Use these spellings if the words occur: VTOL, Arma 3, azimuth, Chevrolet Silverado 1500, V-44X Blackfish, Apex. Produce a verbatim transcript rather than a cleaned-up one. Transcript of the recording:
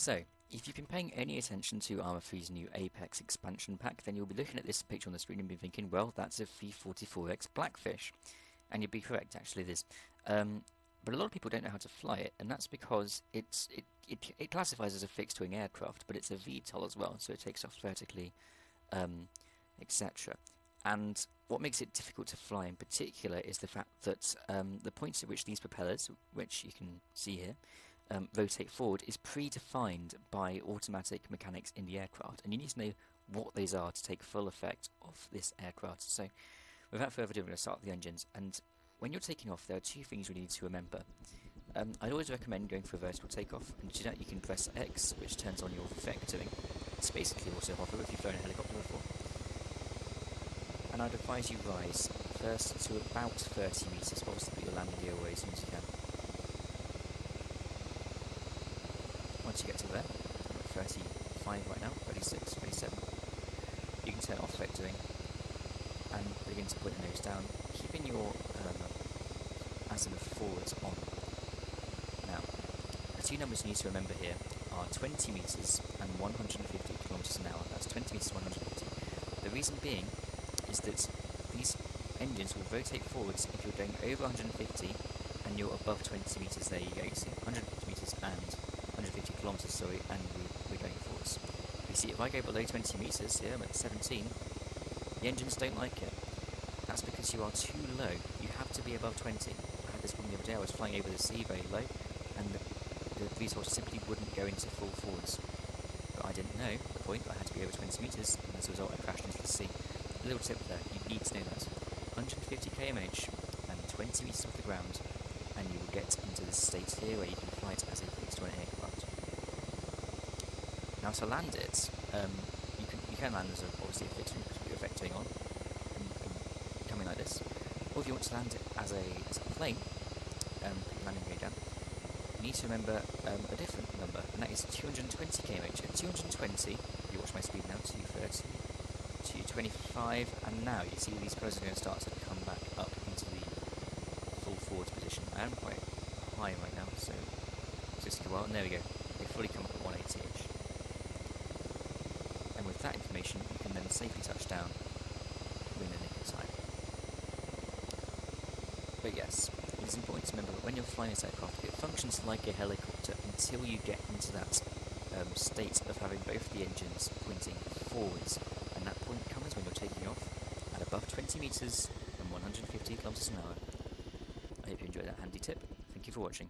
So, if you've been paying any attention to Arma three's new Apex expansion pack, then you'll be looking at this picture on the screen and be thinking, well, that's a V forty-four X Blackfish. And you'd be correct, actually, it is. Um, but a lot of people don't know how to fly it, and that's because it's it, it, it classifies as a fixed-wing aircraft, but it's a V TOL as well, so it takes off vertically, um, et cetera. And what makes it difficult to fly in particular is the fact that um, the points at which these propellers, which you can see here, um, rotate forward is predefined by automatic mechanics in the aircraft, and you need to know what these are to take full effect of this aircraft. So without further ado, we're going to start the engines, and when you're taking off there are two things you need to remember. Um, I'd always recommend going for a vertical takeoff, and to do that you can press X, which turns on your vectoring. It's basically also hover if you've flown a helicopter before. And I'd advise you rise first to about thirty metres, obviously put your landing gear away as soon as you can. Once you get to there, I'm at thirty-five right now, thirty-six, thirty-seven, you can turn off vectoring and begin to put the nose down, keeping your um, azimuth forwards on. Now, the two numbers you need to remember here are twenty metres and one hundred fifty kilometres an hour, that's twenty metres and one hundred fifty. The reason being is that these engines will rotate forwards if you're going over one hundred fifty and you're above twenty metres, there you go, you see, one hundred fifty metres and one hundred fifty kilometres, sorry, and we're going forwards. You see, if I go below twenty metres, here I'm at seventeen, the engines don't like it. That's because you are too low, you have to be above twenty. I had this problem the other day, I was flying over the sea very low, and the, the resource simply wouldn't go into full forwards. But I didn't know the point, I had to be over twenty metres, and as a result I crashed into the sea. A little tip there, you need to know that. one hundred fifty kilometres an hour and twenty metres off the ground, and you will get into this state here where you can fly it as a fixed-wing aircraft. Now to land it, um, you can you can land as a, obviously a fixed-wing, because you're vectoring on, and, and coming like this. Or if you want to land it as a as a plane, um, put your landing gear down, you need to remember um, a different number, and that is two hundred twenty kilometres an hour. two hundred twenty, you watch my speed now, two thirty. twenty-five, and now you see these pros are going to start to come back up into the full forwards position. I am quite high right now, so just a while, and there we go, they fully come up at one eighty-ish. And with that information you can then safely touch down within the nick of time. But yes, it is important to remember that when you're flying this aircraft, it functions like a helicopter until you get into that um, state of having both the engines pointing forwards. And that point comes when you're taking off at above twenty metres and one hundred fifty kilometres an hour. I hope you enjoyed that handy tip. Thank you for watching.